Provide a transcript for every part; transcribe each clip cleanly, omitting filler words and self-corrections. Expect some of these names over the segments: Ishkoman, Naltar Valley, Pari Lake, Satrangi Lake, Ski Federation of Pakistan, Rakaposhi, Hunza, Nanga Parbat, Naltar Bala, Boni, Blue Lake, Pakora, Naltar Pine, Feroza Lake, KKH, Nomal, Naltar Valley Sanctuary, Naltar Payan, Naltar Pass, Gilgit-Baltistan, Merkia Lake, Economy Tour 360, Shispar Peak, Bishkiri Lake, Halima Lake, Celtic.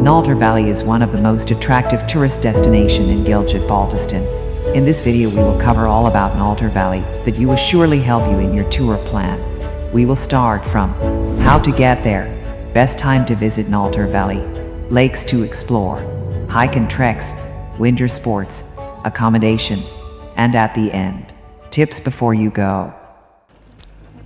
Naltar Valley is one of the most attractive tourist destinations in Gilgit-Baltistan. In this video we will cover all about Naltar Valley that you will surely help you in your tour plan. We will start from how to get there, best time to visit Naltar Valley, lakes to explore, hike and treks, winter sports, accommodation, and at the end, tips before you go.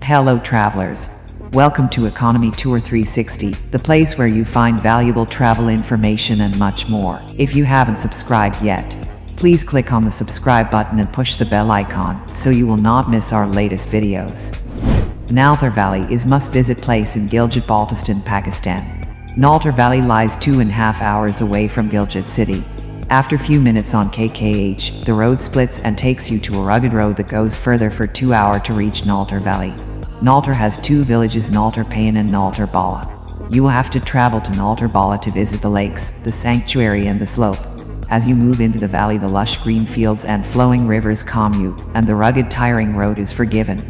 Hello travelers, welcome to Economy Tour 360, the place where you find valuable travel information and much more. If you haven't subscribed yet, please click on the subscribe button and push the bell icon so you will not miss our latest videos. Naltar Valley is must-visit place in Gilgit-Baltistan, Pakistan. Naltar Valley lies 2.5 hours away from Gilgit city. After few minutes on KKH, the road splits and takes you to a rugged road that goes further for 2 hours to reach Naltar Valley. Naltar has two villages, Naltar Payan and Naltar Bala. You will have to travel to Naltar Bala to visit the lakes, the sanctuary and the slope. As you move into the valley, the lush green fields and flowing rivers calm you, and the rugged tiring road is forgiven.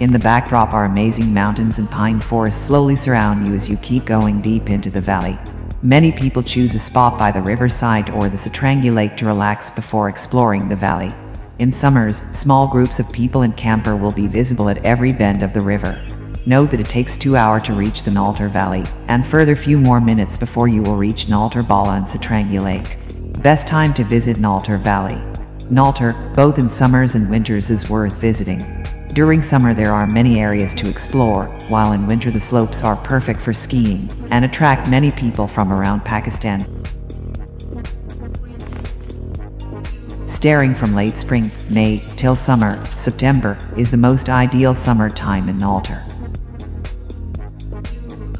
In the backdrop are amazing mountains and pine forests slowly surround you as you keep going deep into the valley. Many people choose a spot by the riverside or the Satrangi Lake to relax before exploring the valley. In summers, small groups of people and camper will be visible at every bend of the river. Note that it takes 2 hours to reach the Naltar Valley, and further few more minutes before you will reach Naltar Bala and Satrangi Lake. Best time to visit Naltar Valley. Naltar, both in summers and winters, is worth visiting. During summer there are many areas to explore, while in winter the slopes are perfect for skiing, and attract many people from around Pakistan. Starting from late spring, May, till summer, September, is the most ideal summer time in Naltar.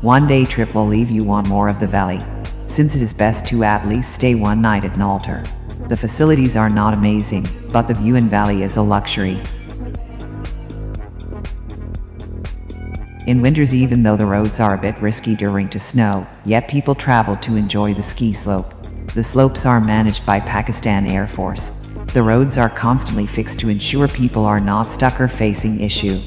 One day trip will leave you on more of the valley, since it is best to at least stay one night at Naltar. The facilities are not amazing, but the view and valley is a luxury. In winters, even though the roads are a bit risky during to snow, yet people travel to enjoy the ski slope. The slopes are managed by Pakistan Air Force. The roads are constantly fixed to ensure people are not stuck or facing issue.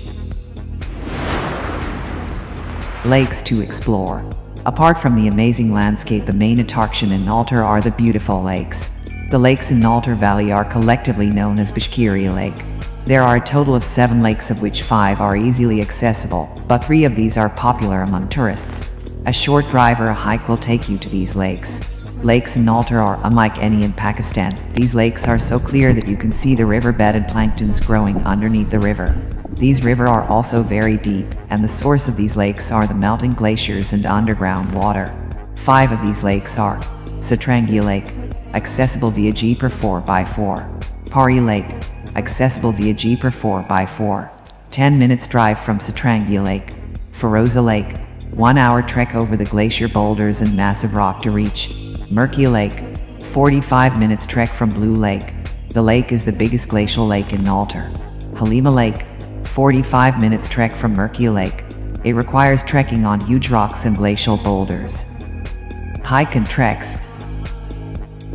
Lakes to explore. Apart from the amazing landscape, the main attraction in Naltar are the beautiful lakes. The lakes in Naltar Valley are collectively known as Bishkiri Lake. There are a total of 7 lakes, of which 5 are easily accessible, but 3 of these are popular among tourists. A short drive or a hike will take you to these lakes. Lakes in Naltar are unlike any in Pakistan. These lakes are so clear that you can see the riverbed and planktons growing underneath the river. These rivers are also very deep, and the source of these lakes are the melting glaciers and underground water. 5 of these lakes are Satrangi Lake, accessible via jeep or 4x4. Pari Lake, accessible via jeep or 4x4. 10 minutes drive from Satrangi Lake. Feroza Lake, 1 hour trek over the glacier boulders and massive rock to reach. Merkia Lake, 45 minutes trek from Blue Lake. The lake is the biggest glacial lake in Naltar. Halima Lake, 45 minutes trek from Merkia Lake. It requires trekking on huge rocks and glacial boulders. Hike and treks.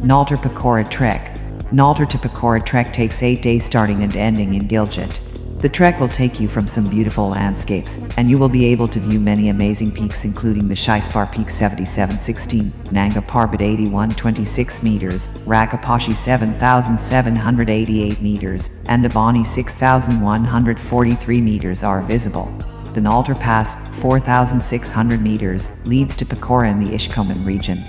Naltar Pakora Trek. Naltar to Pakora Trek takes 8 days starting and ending in Gilgit. The trek will take you from some beautiful landscapes, and you will be able to view many amazing peaks including the Shispar Peak 7716, Nanga Parbat 8126 meters, Rakaposhi 7788 meters, and the Boni 6143 meters are visible. The Naltar Pass, 4600 meters, leads to Pakora in the Ishkoman region.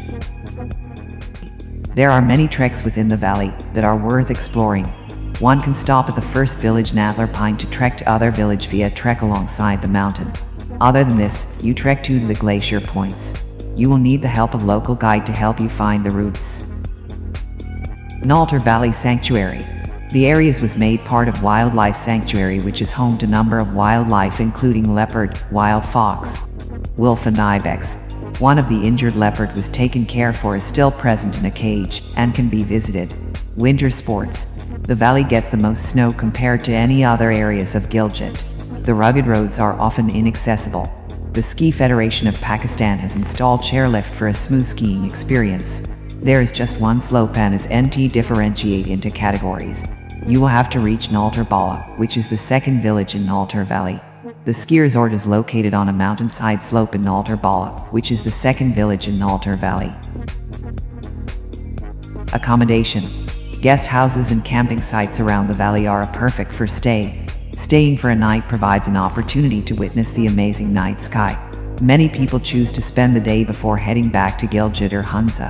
There are many treks within the valley that are worth exploring. One can stop at the first village, Naltar Pine, to trek to other village via trek alongside the mountain. Other than this, you trek to the glacier points. You will need the help of local guide to help you find the routes. Naltar Valley Sanctuary. The areas was made part of Wildlife Sanctuary, which is home to number of wildlife including leopard, wild fox, wolf and ibex. One of the injured leopard was taken care for, is still present in a cage, and can be visited. Winter sports. The valley gets the most snow compared to any other areas of Gilgit. The rugged roads are often inaccessible. The Ski Federation of Pakistan has installed chairlift for a smooth skiing experience. There is just one slope and is NT differentiate into categories. You will have to reach Naltar Bala, which is the second village in Naltar Valley. The ski resort is located on a mountainside slope in Naltar Bala, which is the second village in Naltar Valley. Accommodation. Guest houses and camping sites around the valley are perfect for stay. Staying for a night provides an opportunity to witness the amazing night sky. Many people choose to spend the day before heading back to Gilgit or Hunza.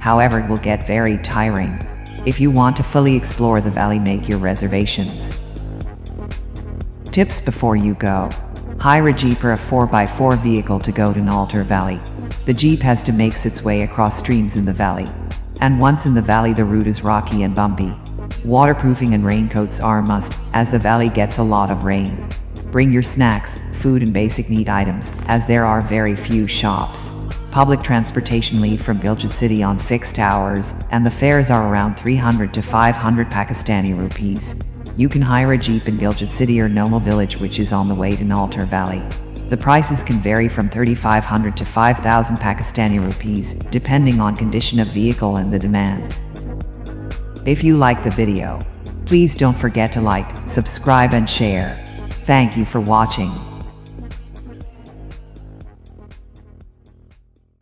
However, it will get very tiring. If you want to fully explore the valley, make your reservations. Tips before you go. Hire a Jeep or a 4x4 vehicle to go to Naltar Valley. The Jeep has to make its way across streams in the valley. And once in the valley, the route is rocky and bumpy. Waterproofing and raincoats are a must, as the valley gets a lot of rain. Bring your snacks, food and basic need items, as there are very few shops. Public transportation leave from Gilgit City on fixed hours, and the fares are around 300 to 500 Pakistani rupees. You can hire a Jeep in Gilgit City or Nomal village, which is on the way to Naltar Valley. The prices can vary from 3,500 to 5,000 Pakistani rupees, depending on condition of vehicle and the demand. If you like the video, please don't forget to like, subscribe and share. Thank you for watching.